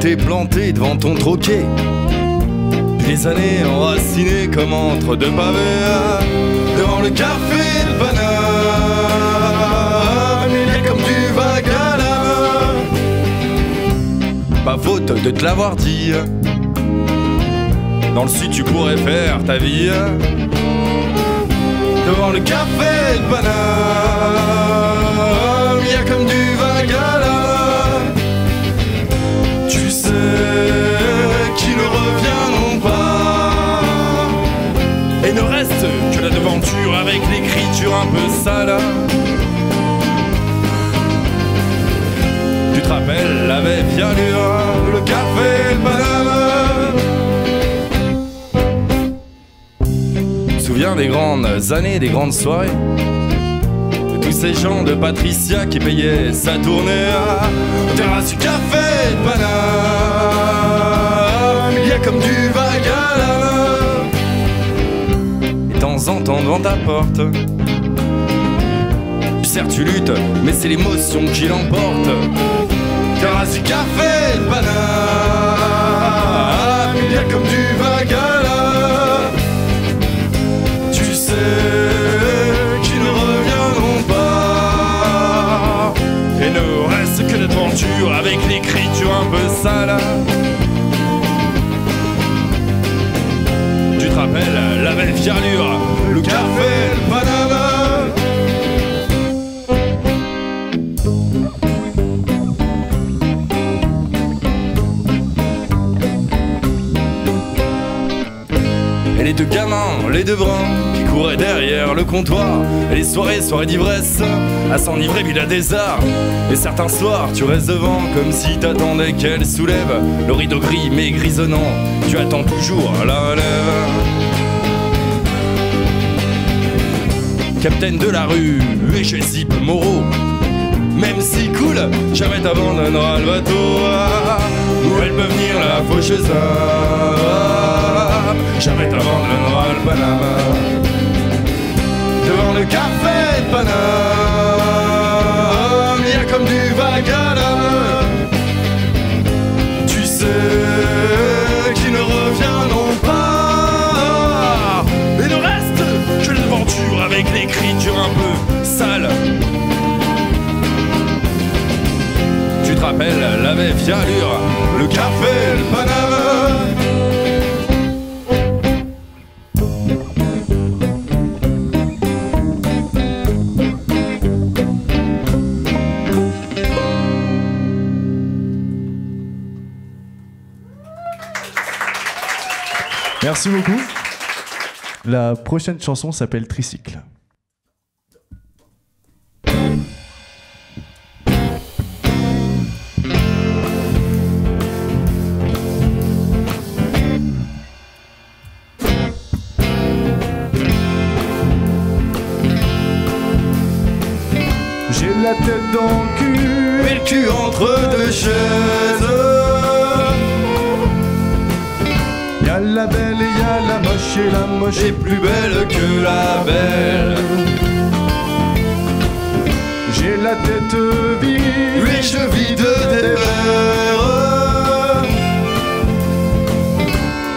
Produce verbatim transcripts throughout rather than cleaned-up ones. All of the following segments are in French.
t'es planté devant ton troquet. Les années enracinées comme entre deux pavés, devant le café de banane, il est comme du vagala. Pas faute de te l'avoir dit. Dans le sud tu pourrais faire ta vie, devant le café de Paname, il y a comme du vagala. Tu sais qu'ils ne reviendront pas, et ne reste que la devanture avec l'écriture un peu sale. Tu te rappelles la vieille allure, le café de Paname. Viens des grandes années, des grandes soirées, de tous ces gens de Patricia qui payaient sa tournée à terrasse du café de Paname, il y a comme du vagala. Et de temps en temps devant ta porte, certes tu luttes, mais c'est l'émotion qui l'emporte. Terrasse du café de Paname, il y a comme du vagala. Qui ne reviendront pas, et ne reste que l'aventure avec l'écriture un peu sale. Tu te rappelles la belle fialure, le café, le banana. Et les deux gamins, les deux bruns qui couraient derrière le comptoir, et les soirées, soirées d'ivresse, à s'enivrer villa des arts. Et certains soirs, tu restes devant comme si t'attendais qu'elle soulève le rideau gris mais grisonnant. Tu attends toujours la relève. Capitaine de la rue, et chez Zip Moreau, même si cool, jamais t'abandonnera le bateau. Où elle peut venir la faucheuse, jamais t'abandonnera le Panama. Devant le café de Paname, il y a comme du vagala. Tu sais qu'ils ne reviendront pas, et ne reste que l'aventure avec l'écriture un peu sale. Tu te rappelles la vieille allure, le café de Paname. Merci beaucoup. La prochaine chanson s'appelle Tricycle. J'ai la tête dans le cul et le cul entre deux chaises. Y'a la belle et y'a la moche, et la moche est plus belle que la belle. J'ai la tête vide, les chevilles de dévers.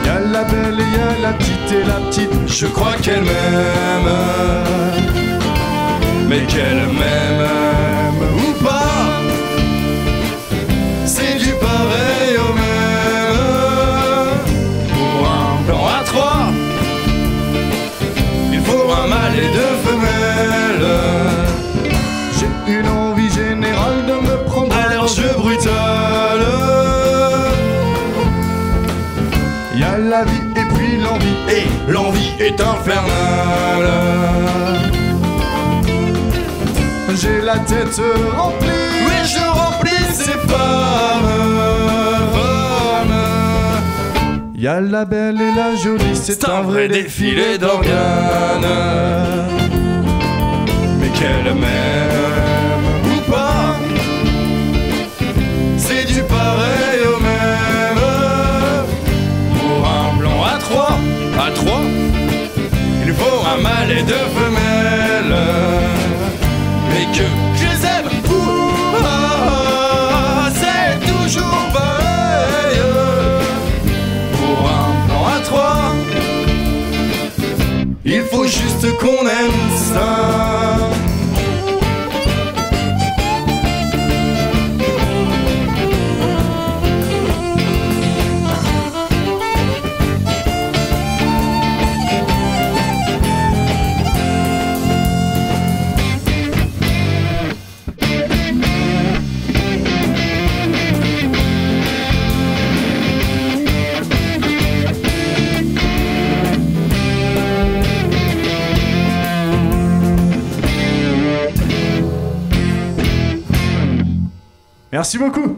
Y'a la belle et y'a la petite, et la petite, je crois qu'elle m'aime. Mais qu'elle m'aime ou pas, c'est du pareil au même. Un mâle et deux femelles. J'ai une envie générale de me prendre à leur jeu brutal. Y'a la vie et puis l'envie, et l'envie est infernale. J'ai la tête remplie, oui je remplis ces femmes. Y'a la belle et la jolie, c'est un vrai défilé d'organes. Mais qu'elle m'aime ou pas, c'est du pareil au même. Pour un blanc à trois, à trois, il faut un mâle et deux femelles. Mais que je les aime ou pas, c'est toujours pareil. faut juste qu'on aime ça. Merci beaucoup.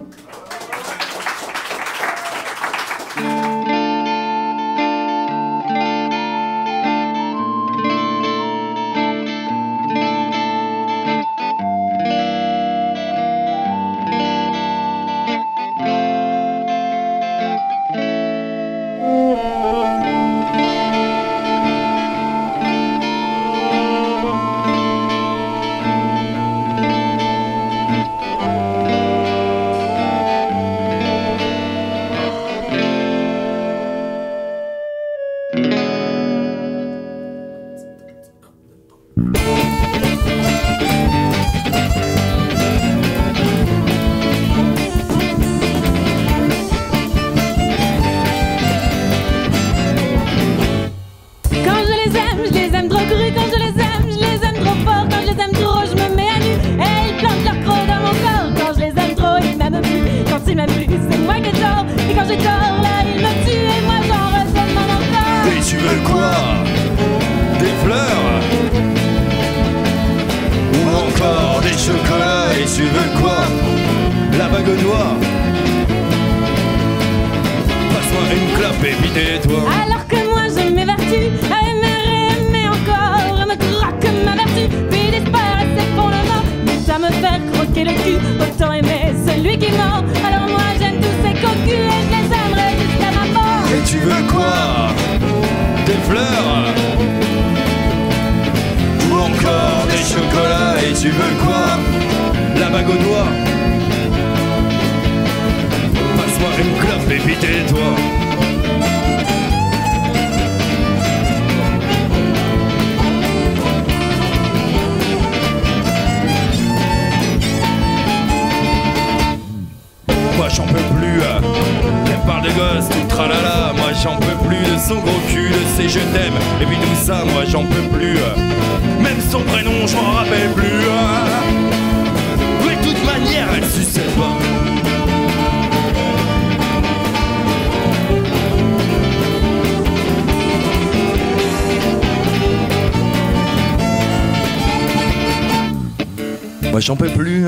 J'en peux plus,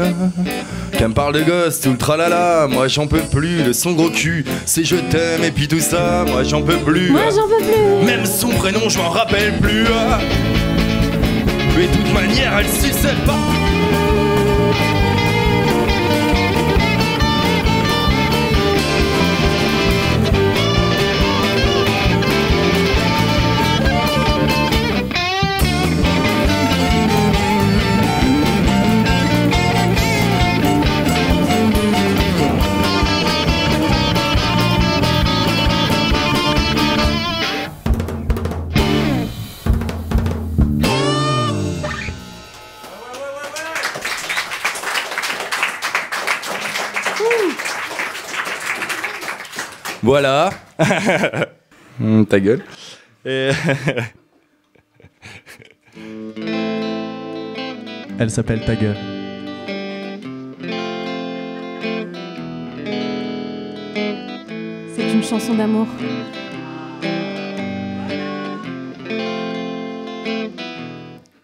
qu'elle me parle de gosse, tout le tralala. Moi j'en peux plus, de son gros cul, c'est je t'aime et puis tout ça. Moi j'en peux plus, moi j'en peux plus. Même son prénom je m'en rappelle plus. Mais de toute manière elle suçait pas. Voilà. mmh, ta gueule. Et elle s'appelle ta gueule. C'est une chanson d'amour.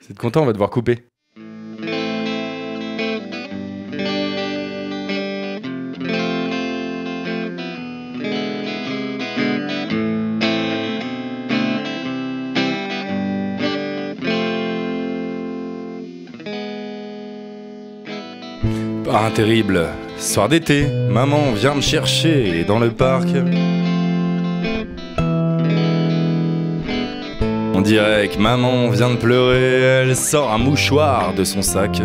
C'est content, on va devoir couper. Ah, terrible, soir d'été, maman vient me chercher dans le parc. On dirait que maman vient de pleurer, elle sort un mouchoir de son sac.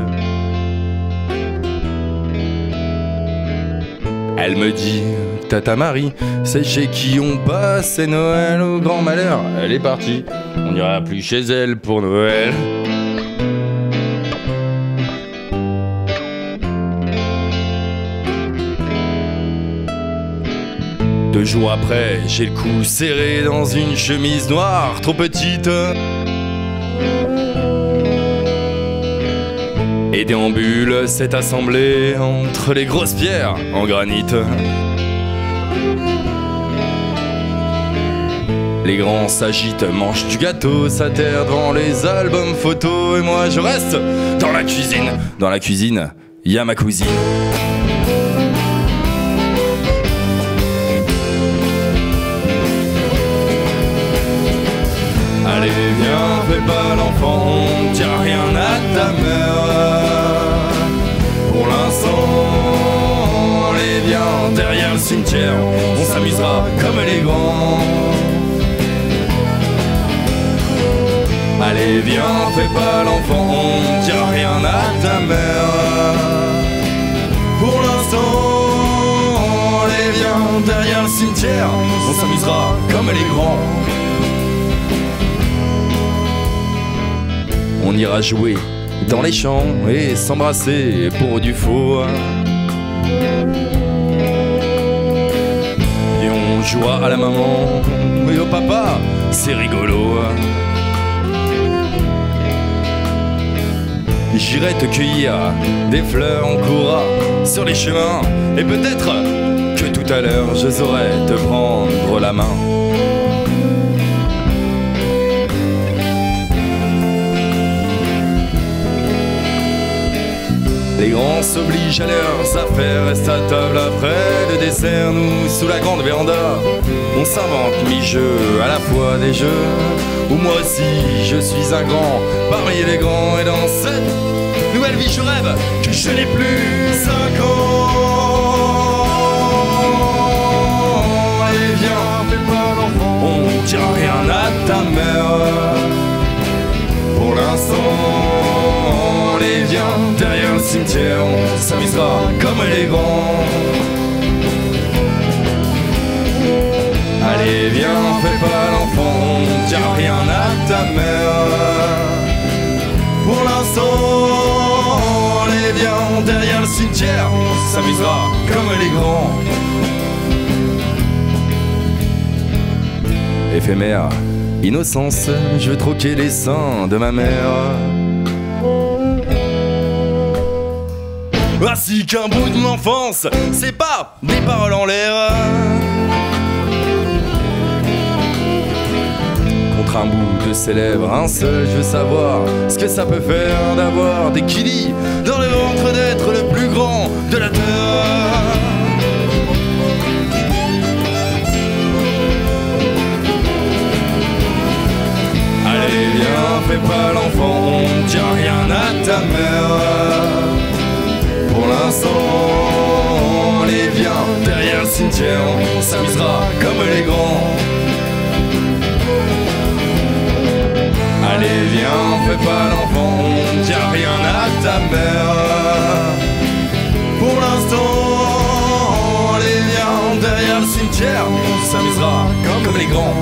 Elle me dit, Tata Marie, c'est chez qui on passe, c'est Noël au grand malheur. Elle est partie, on n'ira plus chez elle pour Noël. Deux jours après, j'ai le cou serré dans une chemise noire trop petite et déambule cette assemblée entre les grosses pierres en granit. Les grands s'agitent, mangent du gâteau, s'atterrent devant les albums photos. Et moi je reste dans la cuisine. Dans la cuisine, il y a ma cousine. Allez viens, fais pas l'enfant, on tient rien à ta mère. Pour l'instant, allez viens, derrière le cimetière, on s'amusera comme les grands. Allez viens, fais pas l'enfant, on tient rien à ta mère. Pour l'instant, allez viens, derrière le cimetière, on s'amusera comme les grands. On ira jouer dans les champs et s'embrasser pour du faux. Et on jouera à la maman et au papa, c'est rigolo. J'irai te cueillir des fleurs, on courra sur les chemins. Et peut-être que tout à l'heure je saurai te prendre la main. Les grands s'obligent à leurs affaires, restent à table après le dessert. Nous, sous la grande véranda, on s'invente mi-jeu, à la fois des jeux où moi aussi je suis un grand parmi les grands. Et dans cette nouvelle vie je rêve que je n'ai plus cinq ans. Allez viens, fais pas l'enfant, on ne tient rien à ta mère. Pour l'instant, allez viens, derrière le cimetière, on s'amusera comme les grands. Allez viens, fais pas l'enfant, on dira rien à ta mère. Pour l'instant, allez viens, derrière le cimetière, on s'amusera comme les grands. Éphémère, innocence, je veux troquer les seins de ma mère. Ainsi qu'un bout de mon enfance, c'est pas des paroles en l'air. Contre un bout de ses lèvres, un seul, je veux savoir ce que ça peut faire d'avoir des kilis dans le ventre, d'être le plus grand de la terre. Allez viens, fais pas l'enfant, on tient rien à ta mère. Pour l'instant, allez viens, derrière le cimetière, on s'amusera comme les grands. Allez viens, fais pas l'enfant, on dira rien à ta mère. Pour l'instant, allez viens, derrière le cimetière, on s'amusera comme les grands.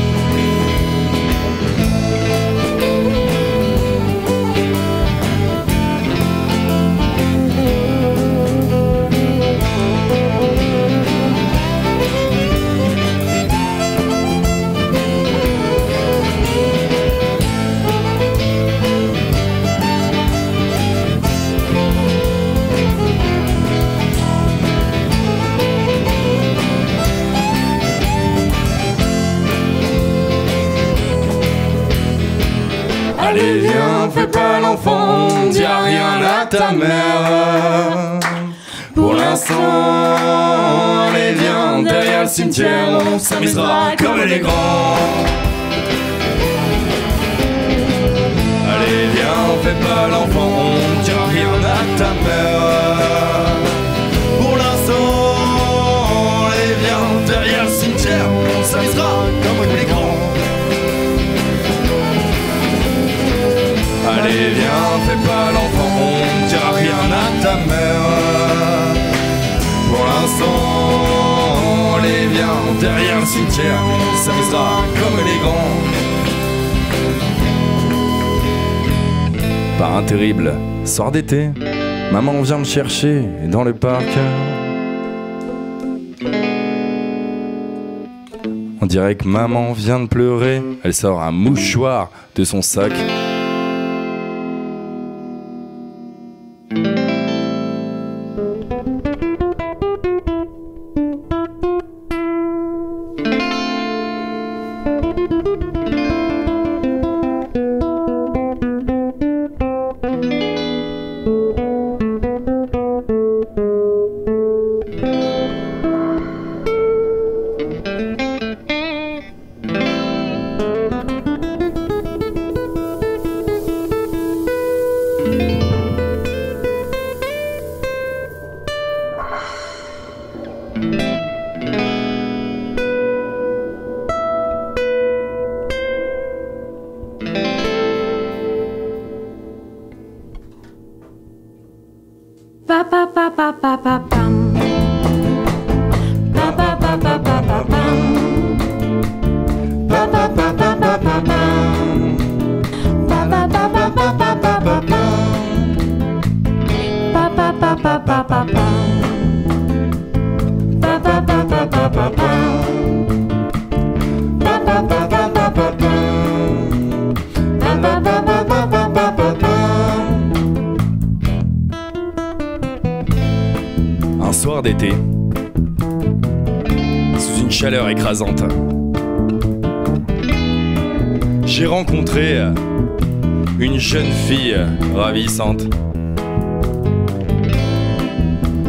Allez viens, fais pas l'enfant, on dira rien à ta mère. Pour l'instant, allez viens, derrière le cimetière, on s'amusera comme les grands. Allez viens, fais pas l'enfant, on dira rien à ta mère. Pour l'instant, allez viens, derrière le cimetière, on s'amusera comme les grands. Allez viens, fais pas l'enfant, on dira rien à ta mère. derrière le cimetière, il s'amusera comme les grands. Par un terrible soir d'été, maman vient me chercher dans le parc. On dirait que maman vient de pleurer. Elle sort un mouchoir de son sac. J'ai rencontré une jeune fille ravissante,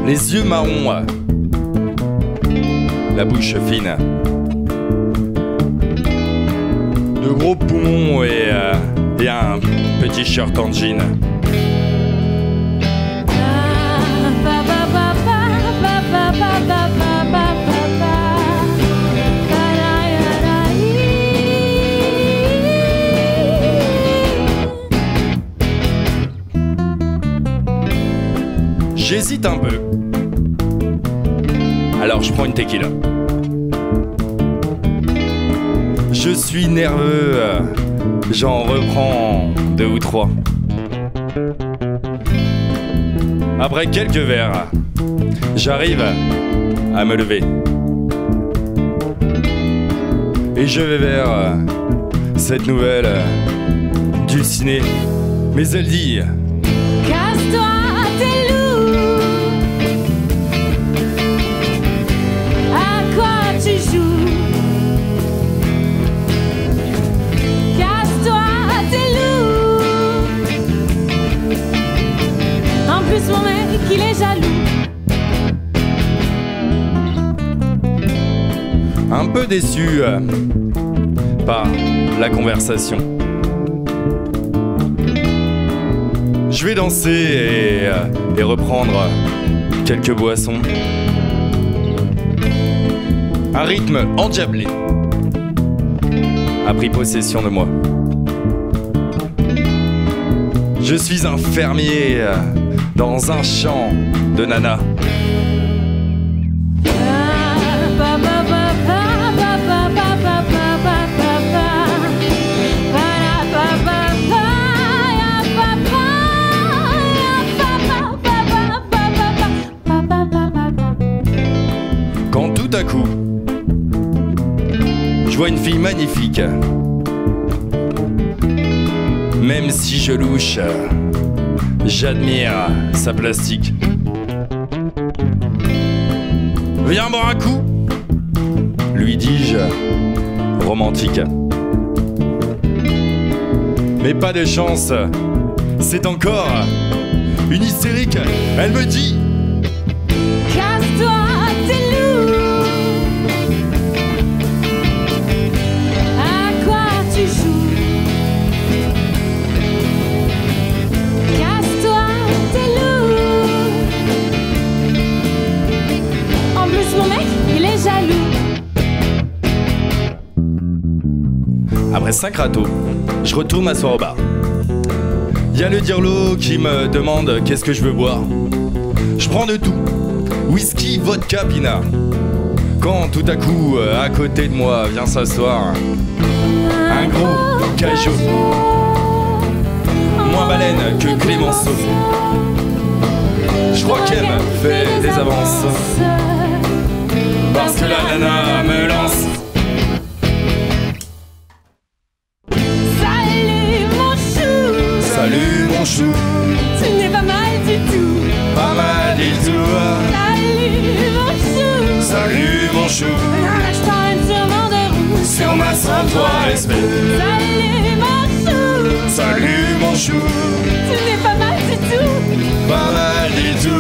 les yeux marrons, la bouche fine, de gros poumons et, et un petit shirt en jean. J'hésite un peu. Alors je prends une tequila. Je suis nerveux, euh, j'en reprends deux ou trois. Après quelques verres, j'arrive à me lever. Et je vais vers euh, cette nouvelle euh, du ciné. Mais elle dit... Mon mec, il est jaloux. Un peu déçu euh, par la conversation. Je vais danser et, euh, et reprendre quelques boissons. Un rythme endiablé a pris possession de moi. Je suis un fermier euh, dans un champ de nana. Quand tout à coup, je vois une fille magnifique, même si je louche, j'admire sa plastique. Viens boire un coup, lui dis-je, romantique. Mais pas de chance, c'est encore une hystérique. Elle me dit: casse-toi, t'es lourd. À quoi tu joues? Mon mec, il est jaloux. Après cinq râteaux, je retourne m'asseoir au bar. Il y a le dirlo qui me demande qu'est-ce que je veux boire. Je prends de tout. Whisky, vodka, pinard. quand tout à coup, à côté de moi, vient s'asseoir un gros cajot, moins baleine que Clémenceau. Je crois qu'elle m'a fait des avances, parce que la nana me lance. Salut mon chou, salut mon chou, tu n'es pas mal du tout, pas mal du tout. Salut mon chou, salut mon chou, je prends une tournant de roue sur ma cent trois S P. Salut mon chou, salut mon chou, tu n'es pas mal du tout, pas mal du tout.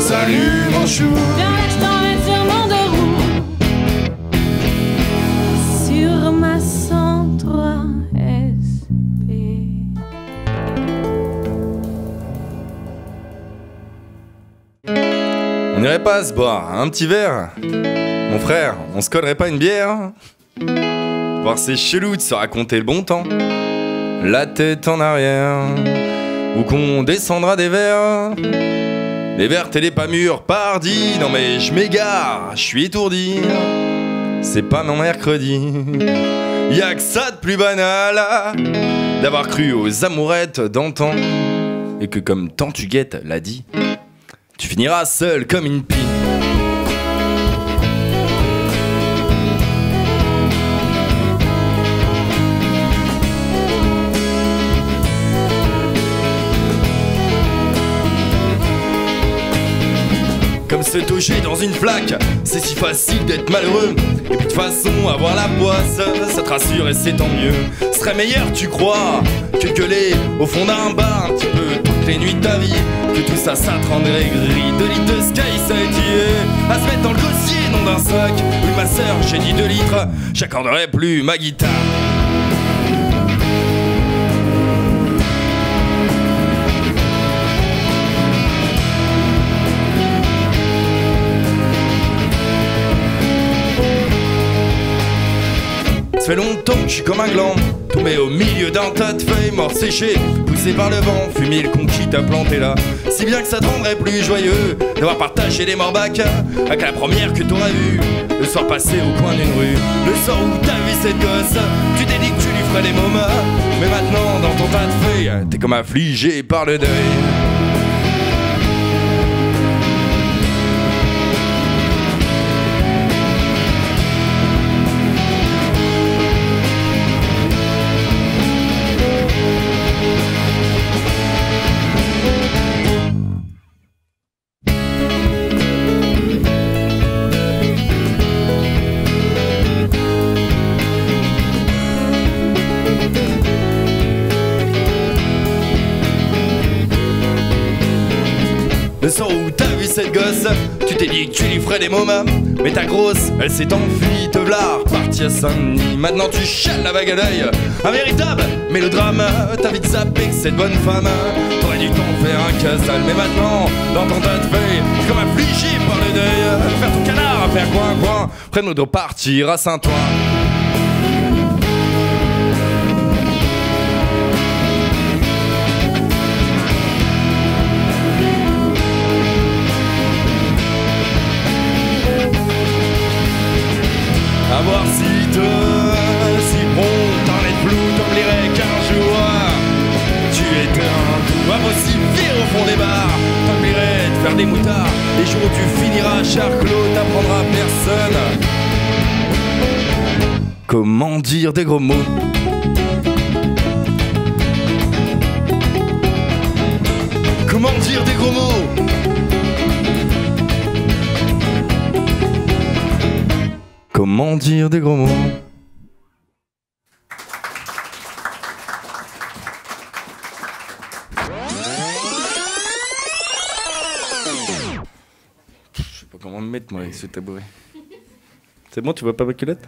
Salut mon chou, viens je t'emmène sur mon deux roues, sur ma cent trois S P. On n'irait pas se boire un petit verre, mon frère? On se collerait pas une bière? Voir c'est chelou de se raconter le bon temps, la tête en arrière, ou qu'on descendra des verres. Les vertes et les pas mûres, pardi. Non mais je m'égare, je suis étourdi. C'est pas mon mercredi. Y'a que ça de plus banal, d'avoir cru aux amourettes d'antan, et que comme tant tu guettes l'a dit, tu finiras seul comme une pie. Comme se toucher dans une flaque, c'est si facile d'être malheureux. Et puis de façon, avoir la poisse, ça te rassure et c'est tant mieux. Ce serait meilleur, tu crois, que gueuler au fond d'un bar un petit peu toutes les nuits de ta vie, que tout ça, ça te rendrait gris. Deux litres de sky, ça est tué, à se mettre dans le dossier, non d'un sac. Oui, ma soeur, j'ai dit deux litres, j'accorderai plus ma guitare. Ça fait longtemps que je suis comme un gland, tombé au milieu d'un tas de feuilles mortes séchées, poussées par le vent, fumé le conquis t'a planté là. Si bien que ça te rendrait plus joyeux d'avoir partagé les morbacs avec la première que t'auras vue le soir passé au coin d'une rue. Le soir où t'as vu cette gosse, tu t'es dit que tu lui ferais des momas, mais maintenant dans ton tas de feuilles, t'es comme affligé par le deuil. Le soir où t'as vu cette gosse, tu t'es dit que tu lui ferais des momas, mais ta grosse, elle s'est enfuie, te v'là repartie à Saint-Denis. Maintenant tu chales la vague à l'œil, un véritable mélodrame. T'as vite zappé que cette bonne femme, t'aurais dû t'en faire un casal. Mais maintenant, dans ton tas de feuilles, t'es comme affligé par le deuil. Faire ton canard, faire coin-coin, prenne-nous de partir à Saint-Ouen. Avoir si tôt, si bon, t'en es flou, t'oublierais qu'un jour tu étais un tout. Avoir si vire au fond des bars, t'oublierais de faire des moutards. Les jours où tu finiras charclos, t'apprendras personne comment dire des gros mots. Comment dire des gros mots. Comment dire des gros mots. Je sais pas comment me mettre moi avec ce tabouret. C'est bon, tu vois pas ma culotte?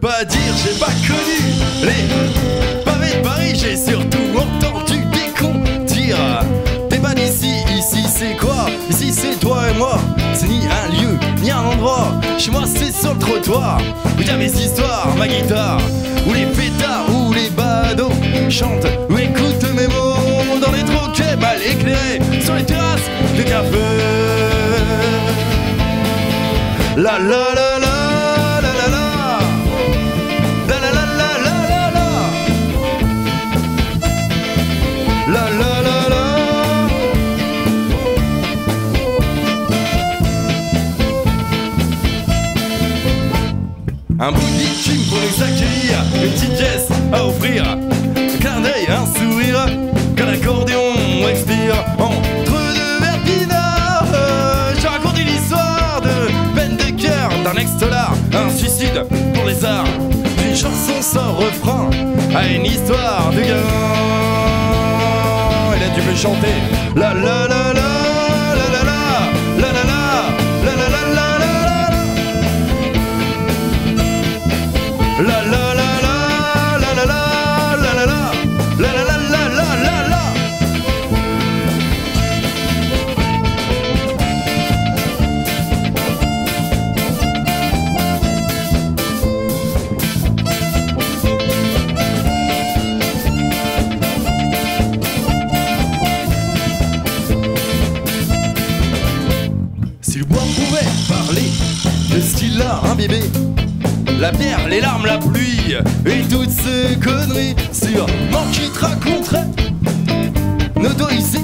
peux pas dire, j'ai pas connu les pavés de Paris, j'ai surtout entendu des cons dire t'es ban ici, ici c'est quoi? Ici c'est toi et moi, c'est ni un lieu, ni un endroit. Chez moi c'est sur le trottoir, où t'as mes histoires, ma guitare, où les pétards, où les badauds chantent, où écoute mes mots dans les troquets mal éclairés, sur les terrasses de café. La la la. Un bout de lithium pour nous accueillir, une petite geste à offrir, un clin d'œil, un sourire, quand l'accordéon expire. Entre deux verres pinards, euh, je raconte une histoire de peine de cœur, d'un ex-dollar, un suicide pour les arts, d'une chanson sans refrain à une histoire de gamin. Et là tu peux chanter la la la la. La la la la la la la la la la la la la la la la. Si le bois pouvait parler de ce qu'il a un bébé, la bière, les larmes, la pluie et toutes ces conneries, sûrement qui te raconterait nos doigts ici,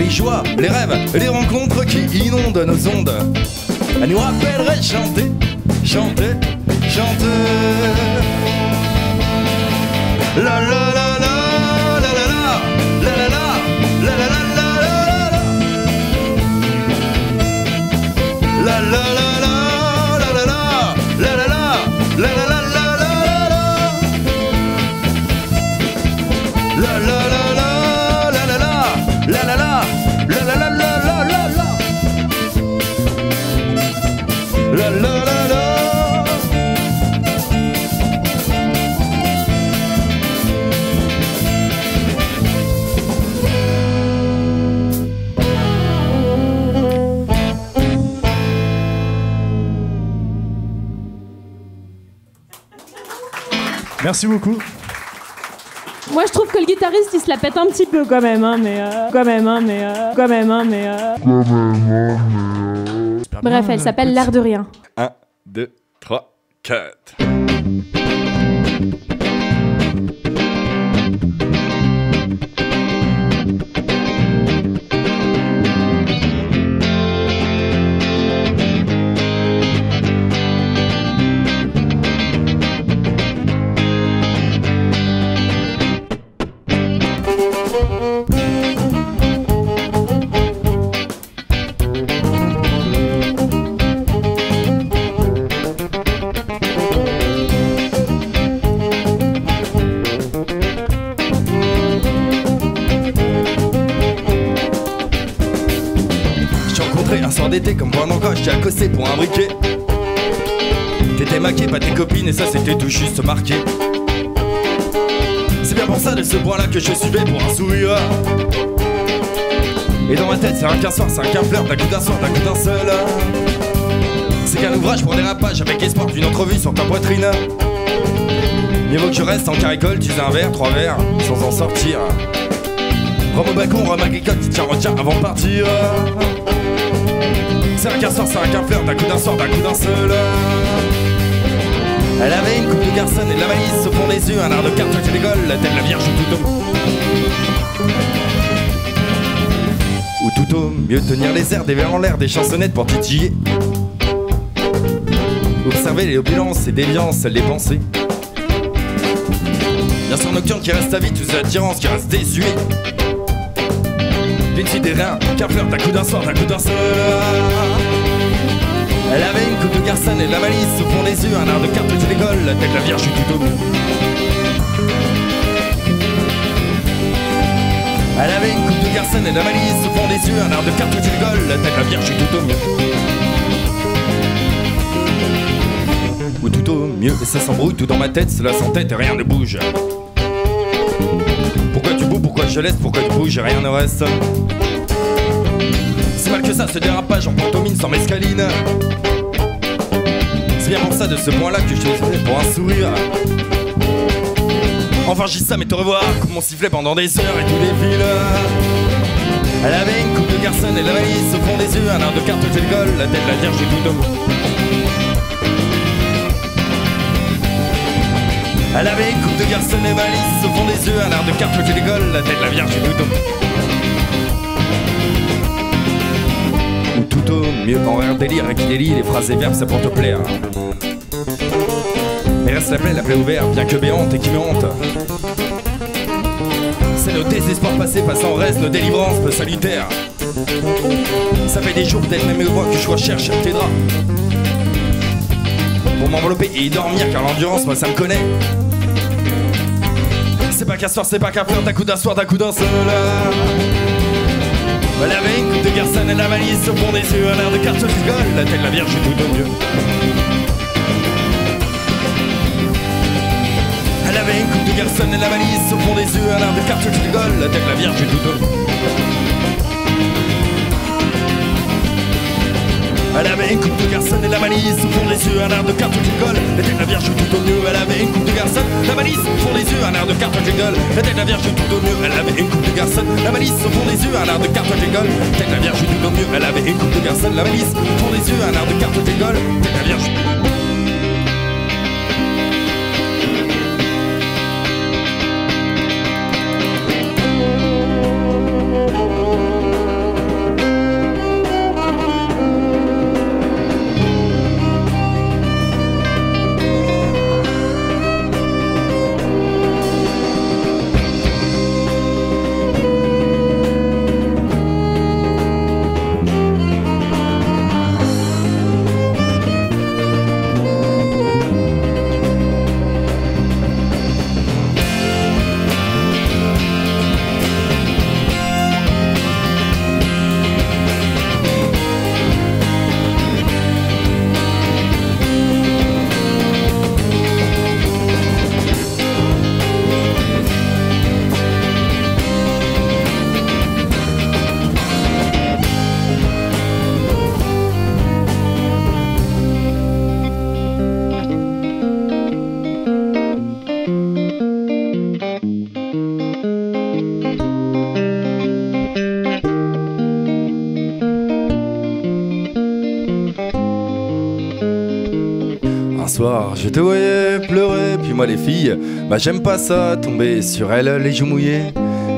les joies, les rêves, les rencontres qui inondent nos ondes. Elle nous rappellerait chanter, chanter, chanter. La la la. Merci beaucoup. Moi, je trouve que le guitariste, il se la pète un petit peu quand même, hein, mais euh, quand même, hein, mais euh, quand même, hein, mais. Euh... Quand même, mais... Bref, elle s'appelle L'air de rien. Un, deux, trois, quatre. D'été comme moi encore, j'étais accossé pour un briquet. T'étais maquée, pas tes copines, et ça c'était tout juste marqué. C'est bien pour ça de ce point-là que je suivais pour un sourire. Et dans ma tête, c'est un quart soir, c'est un quart fleur, d'un coup d'un soir, d'un coup d'un seul. C'est qu'un ouvrage pour dérapage, avec espoir d'une entrevue sur ta poitrine. Mieux vaut que je reste en caricole, tu fais un verre, trois verres, sans en sortir. Rome au balcon, rome agricole, tiens, retiens avant de partir. C'est un quart soir, c'est un quart fleur, d'un coup d'un soir, d'un coup d'un seul. Elle avait une coupe de garçon et de la valise au fond des yeux, un art de carte qui décolle, telle la Vierge ou tout au... Ou tout au mieux tenir les airs, des verres en l'air, des chansonnettes pour titiller. Observer les opulences et déviances, les pensées. Bien sûr nocturne qui reste à vie, toutes les attirances qui restent désuées. D'une fille des reins, qu'un fleur, d'un coup d'un soir, d'un coup d'un seul. Elle avait une coupe de garçon et de la valise au fond des yeux, un art de carte qui décolle, telle la Vierge tout au bout. Elle avait une coupe de garçon et de la valise au fond des yeux, un art de carte qui décolle, telle la Vierge tout au bout. Ou tout au mieux et ça s'embrouille, tout dans ma tête, cela s'entête et rien ne bouge. Pourquoi tu bouges, pourquoi je laisse, pourquoi tu bouges, rien ne reste. C'est mal que ça, ce dérapage en pantomime sans mescaline. C'est bien pour ça de ce point là que je te faisais pour un sourire. Enfin j'y ça mais te revoir, comme on sifflait pendant des heures et tout défile. Elle avait une coupe de garçon et la valise au fond des yeux, un air de carte j'ai le goal, la tête la vierge j'ai tout homme. Elle avait une coupe de garçon et valise au fond des yeux, un air de carte j'ai le goal, la tête la vierge j'ai tout homme. Ou tout au mieux en rire délire et qui délie les phrases et verbes ça pour te plaire. Mais reste la plaie, la plaie ouverte, bien que béante et qui me hante. C'est nos désespoirs passés, passant reste, nos délivrances peu salutaires. Ça fait des jours, peut-être même moi que je recherche tes draps pour m'envelopper et y dormir, car l'endurance, moi ça me connaît. C'est pas qu'à soir, c'est pas qu'à fleur, d'un coup d'un soir, d'un coup d'un seul. Elle avait une coupe de garçon et la valise au fond des yeux, un air de carte fiscale, la tête la vierge, tout au mieux. Elle avait une coupe de garçon et la valise au fond des yeux, un air de carte qui rigole, la tête la vierge j'ai tout homme. Elle avait une coupe de garçon et la valise au fond des yeux, un air de carte qui rigole, la tête la vierge j'ai tout au mieux. Elle avait une coupe de garçon, la valise au fond des yeux, un air de carte qui rigole, la tête la vierge j'ai tout au mieux. Elle avait une coupe de garçon, la valise au fond des yeux, un air de carte qui rigole, la tête la vierge j'ai tout au mieux. Elle avait une coupe de garçon, la valise au fond des yeux, un air de carte qui rigole, la tête la vierge. Je te voyais pleurer, puis moi les filles, bah j'aime pas ça, tomber sur elles les joues mouillées.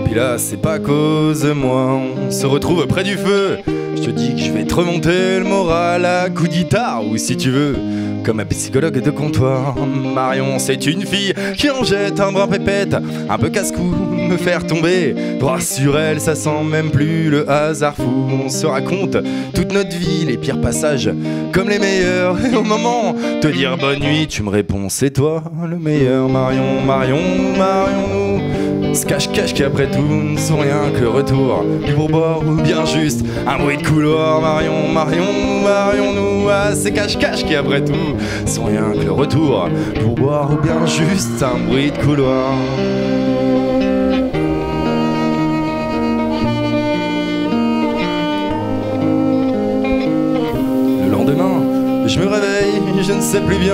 Puis là c'est pas à cause de moi, on se retrouve près du feu. Je te dis que je vais te remonter le moral à coups de guitare, ou si tu veux, comme un psychologue de comptoir. Marion c'est une fille qui en jette un brin pépette, un peu casse-cou, me faire tomber droit sur elle, ça sent même plus le hasard fou. On se raconte toute notre vie, les pires passages comme les meilleurs, et au moment te dire bonne nuit, tu me réponds c'est toi le meilleur. Marion, Marion, Marion se cache-cache qui après tout ne sont rien que retour du bord ou bien juste un bruit de couloir. Marion, Marion, Marion nous à ces cache-cache qui après tout sans rien que le retour pour boire ou bien juste un bruit de couloir. Le lendemain, je me réveille, je ne sais plus bien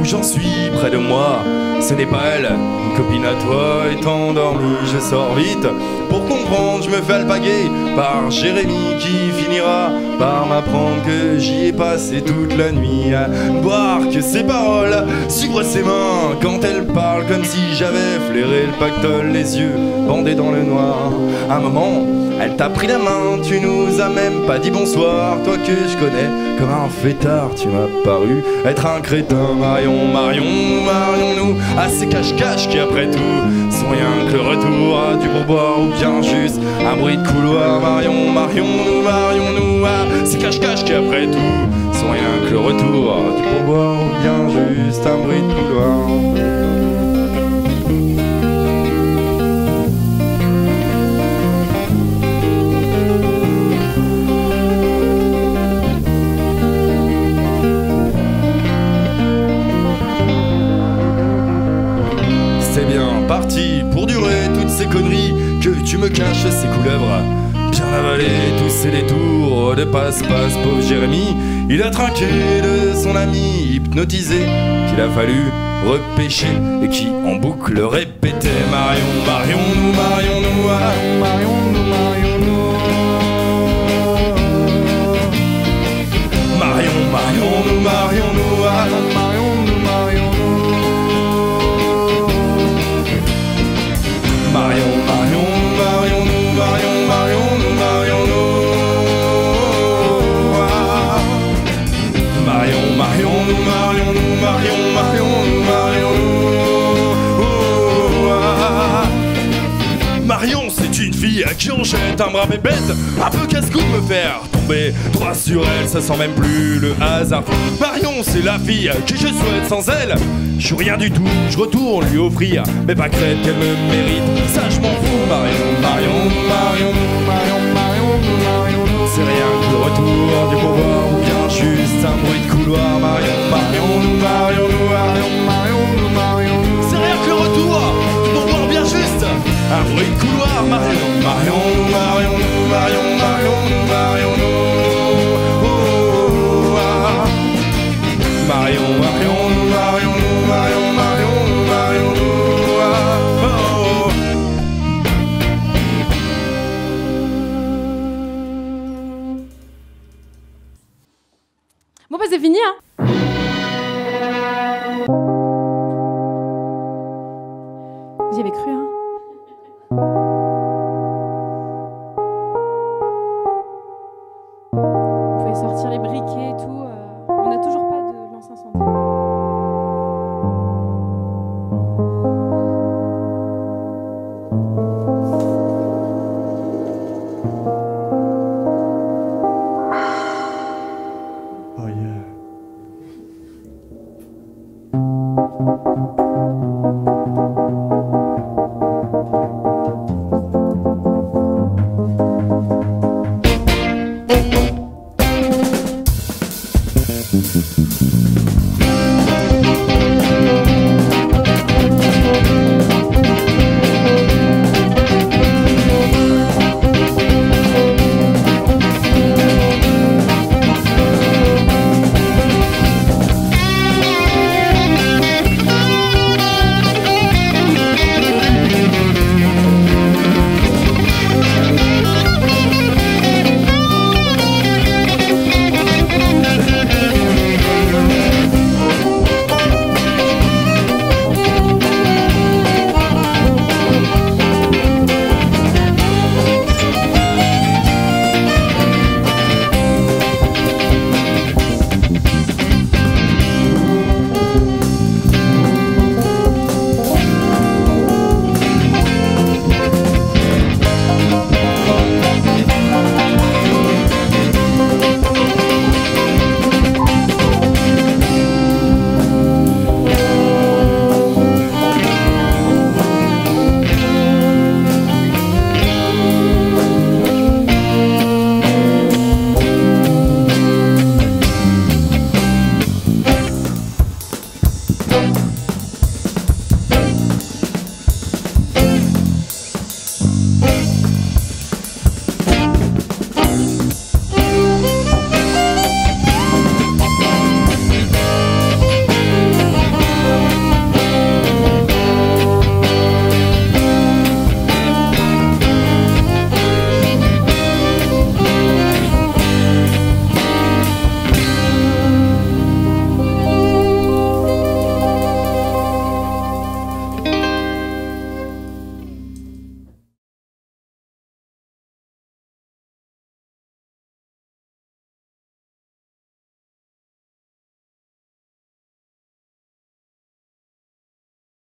où j'en suis près de moi. Ce n'est pas elle, une copine à toi est endormie. Je sors vite pour comprendre, je me fais alpaguer par Jérémy qui finira par m'apprendre que j'y ai passé toute la nuit à boire que ses paroles, suivre ses mains quand elle parle comme si j'avais flairé le pactole, les yeux bandés dans le noir. À un moment, elle t'a pris la main, tu nous as même pas dit bonsoir. Toi que je connais comme un fêtard, tu m'as paru être un crétin. Marion, Marion, Marion nous à ces cache-cache qui après tout sont rien que le retour du pourboire ou bien juste un bruit de couloir. Marion, Marion, nous, Marion nous à ces cache-cache qui après tout sont rien que le retour du pourboire ou bien juste un bruit de couloir. connerie que tu me caches ces couleuvres. Bien avalé tous ces détours de passe-passe, pauvre Jérémy. Il a trinqué de son ami hypnotisé qu'il a fallu repêcher et qui en boucle répétait: Marion, Marion nous, Marion nous, Marion, Marion nous, Marion nous, Marion, Marion nous, Marion nous, Marion nous, Marion nous, Marion, Marion nous, Marion nous, Marion, Marion nous, Marion nous, Marion, Marion nous, Marion nous, Marion, Marion nous, Marion nous. Marion, c'est une fille à qui on jette un bras bébête, un peu casse-cou de me faire tomber droit sur elle, ça sent même plus le hasard. Marion, c'est la fille que je souhaite, sans elle je suis rien du tout. Je retourne lui offrir, mais pas crête qu'elle me mérite, ça je m'en fous. Marion, Marion, Marion, Marion, Marion, Marion, c'est rien que le retour du pouvoir ou bien juste un bruit de couloir. Marion, Marion, Marion, Marion, Marion, Marion, c'est rien que le retour du pouvoir bien juste un bruit de couloir. Marion, Marion, Marion, Marion, Marion, Marion, Marion, Marion, Marion, Marion, Marion, Marion, Marion. Bon bah c'est fini hein. Vous y avez cru hein. Vous pouvez sortir les briquets et tout. On n'a toujours pas de lance-incendie. Oh yeah.